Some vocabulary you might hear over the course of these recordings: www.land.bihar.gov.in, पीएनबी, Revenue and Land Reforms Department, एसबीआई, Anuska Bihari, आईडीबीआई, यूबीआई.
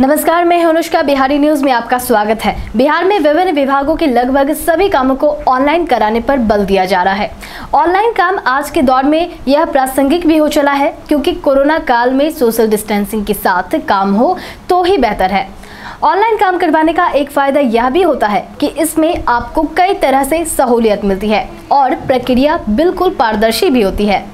नमस्कार, मैं अनुष्का बिहारी न्यूज में आपका स्वागत है। बिहार में विभिन्न विभागों के लगभग सभी कामों को ऑनलाइन कराने पर बल दिया जा रहा है। ऑनलाइन काम आज के दौर में यह प्रासंगिक भी हो चला है, क्योंकि कोरोना काल में सोशल डिस्टेंसिंग के साथ काम हो तो ही बेहतर है। ऑनलाइन काम करवाने का एक फायदा यह भी होता है कि इसमें आपको कई तरह से सहूलियत मिलती है और प्रक्रिया बिल्कुल पारदर्शी भी होती है।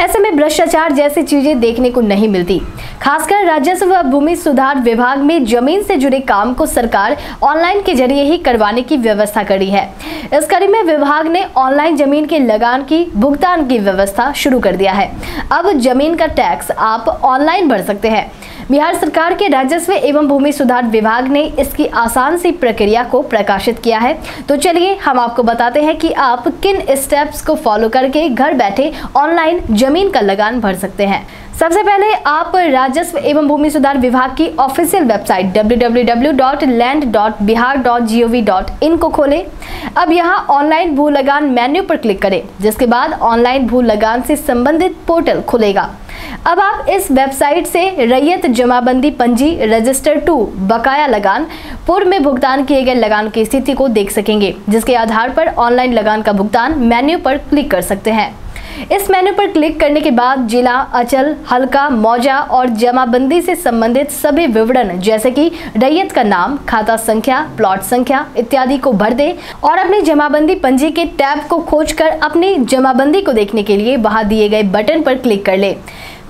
ऐसे में भ्रष्टाचार जैसी चीजें देखने को नहीं मिलती। खासकर राजस्व व भूमि सुधार विभाग में जमीन से जुड़े काम को सरकार ऑनलाइन के जरिए ही करवाने की व्यवस्था करी है। इस कड़ी में विभाग ने ऑनलाइन जमीन के लगान की भुगतान की व्यवस्था शुरू कर दिया है। अब जमीन का टैक्स आप ऑनलाइन भर सकते हैं। बिहार सरकार के राजस्व एवं भूमि सुधार विभाग ने इसकी आसान सी प्रक्रिया को प्रकाशित किया है। तो चलिए हम आपको बताते हैं कि आप किन स्टेप्स को फॉलो करके घर बैठे ऑनलाइन जमीन का लगान भर सकते हैं। सबसे पहले आप राजस्व एवं भूमि सुधार विभाग की ऑफिशियल वेबसाइट www.land.bihar.gov.in को खोलें। अब यहां ऑनलाइन भू लगान मेन्यू पर क्लिक करें, जिसके बाद ऑनलाइन भू लगान से संबंधित पोर्टल खुलेगा। अब आप इस वेबसाइट से रैयत जमाबंदी पंजी रजिस्टर टू बकाया लगान, पूर्व में भुगतान किए गए लगान की स्थिति को देख सकेंगे, जिसके आधार पर ऑनलाइन लगान का भुगतान मेन्यू पर क्लिक कर सकते हैं। इस मेन्यू पर क्लिक करने के बाद जिला, अचल, हल्का, मौजा और जमाबंदी से संबंधित सभी विवरण जैसे कि रैयत का नाम, खाता संख्या, प्लॉट संख्या इत्यादि को भर दें और अपने जमाबंदी पंजी के टैब को खोजकर अपनी जमाबंदी को देखने के लिए वहां दिए गए बटन पर क्लिक कर लें।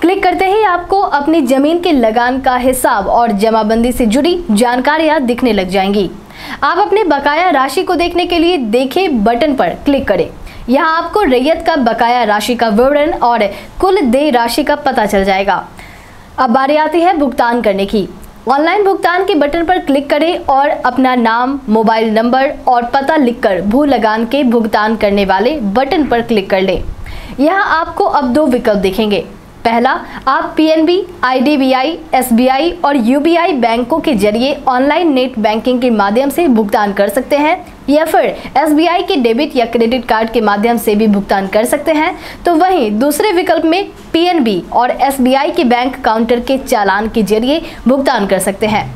क्लिक करते ही आपको अपनी जमीन के लगान का हिसाब और जमाबंदी से जुड़ी जानकारियां दिखने लग जाएंगी। आप अपने बकाया राशि को देखने के लिए देखें बटन पर क्लिक करें। यहाँ आपको रैयत का बकाया राशि का विवरण और कुल देय राशि का पता चल जाएगा। अब बारी आती है भुगतान करने की। ऑनलाइन भुगतान के बटन पर क्लिक करें और अपना नाम, मोबाइल नंबर और पता लिखकर भू लगान के भुगतान करने वाले बटन पर क्लिक कर लें। यहाँ आपको अब दो विकल्प दिखेंगे। पहला, आप पीएनबी, आईडीबीआई, एसबीआई और यूबीआई बैंकों के जरिए ऑनलाइन नेट बैंकिंग के माध्यम से भुगतान कर सकते हैं, या फिर एसबीआई के डेबिट या क्रेडिट कार्ड के माध्यम से भी भुगतान कर सकते हैं। तो वहीं दूसरे विकल्प में पीएनबी और एसबीआई के बैंक काउंटर के चालान के जरिए भुगतान कर सकते हैं।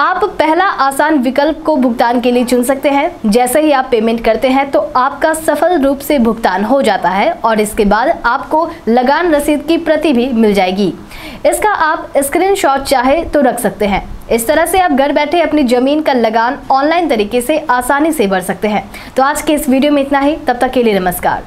आप पहला आसान विकल्प को भुगतान के लिए चुन सकते हैं। जैसे ही आप पेमेंट करते हैं तो आपका सफल रूप से भुगतान हो जाता है और इसके बाद आपको लगान रसीद की प्रति भी मिल जाएगी। इसका आप स्क्रीनशॉट चाहे तो रख सकते हैं। इस तरह से आप घर बैठे अपनी जमीन का लगान ऑनलाइन तरीके से आसानी से भर सकते हैं। तो आज के इस वीडियो में इतना ही। तब तक के लिए नमस्कार।